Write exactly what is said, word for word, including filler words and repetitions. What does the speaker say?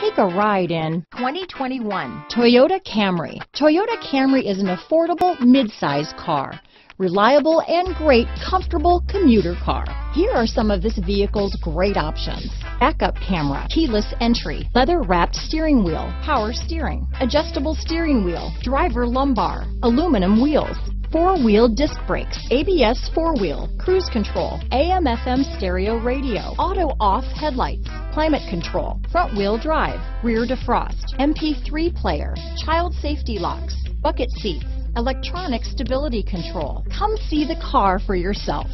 Take a ride in twenty twenty-one Toyota Camry. Toyota Camry is an affordable mid-size car, reliable and great comfortable commuter car. Here are some of this vehicle's great options: backup camera, keyless entry, leather wrapped steering wheel, power steering, adjustable steering wheel, driver lumbar, aluminum wheels, four-wheel disc brakes, A B S four-wheel, cruise control, A M F M stereo radio, auto-off headlights, climate control, front-wheel drive, rear defrost, M P three player, child safety locks, bucket seats, electronic stability control. Come see the car for yourself.